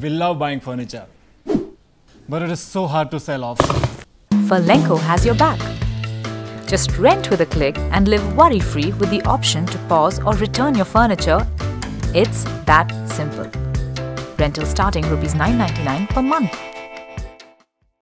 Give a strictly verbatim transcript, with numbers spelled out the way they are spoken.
We love buying furniture, but it is so hard to sell off. Furlenco has your back. Just rent with a click and live worry-free with the option to pause or return your furniture. It's that simple. Rental starting rupees nine ninety-nine per month.